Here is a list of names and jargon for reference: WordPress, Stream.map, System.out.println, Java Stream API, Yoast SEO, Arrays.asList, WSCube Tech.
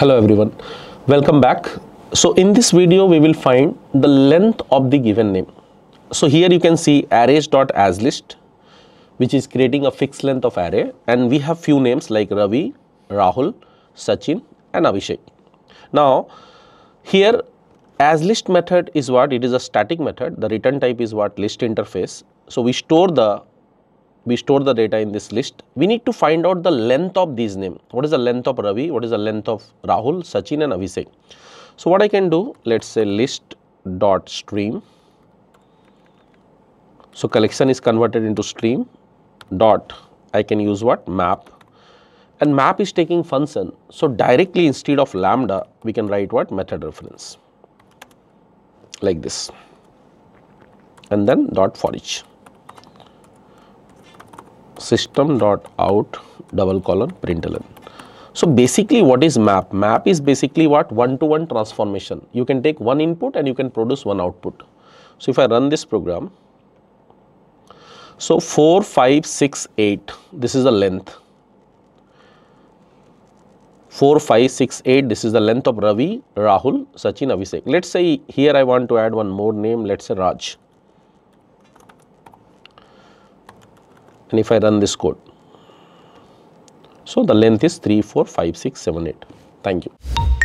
Hello everyone, welcome back. So in this video we will find the length of the given name. So here you can see Arrays.asList, which is creating a fixed length of array, and we have few names like Ravi, Rahul, Sachin and Abhishek. Now here asList method is what? It is a static method. The return type is what? List interface. So we store the data in this list. We need to find out the length of these names. What is the length of Ravi? What is the length of Rahul, Sachin and Abhishek? So what I can do, let's say list dot stream. So collection is converted into stream dot. I can use what? Map, and map is taking function. So directly instead of lambda, we can write what? Method reference like this, and then dot for each. System.out::println. So basically what is map? Map is basically what? One-to-one transformation. You can take one input and you can produce one output. So if I run this program, so 4, 5, 6, 8, this is the length. 4, 5, 6, 8, this is the length of Ravi, Rahul, Sachin, Abhishek. Let's say here I want to add one more name, let's say Raj. And if I run this code, so the length is 3, 4, 5, 6, 7, 8. Thank you.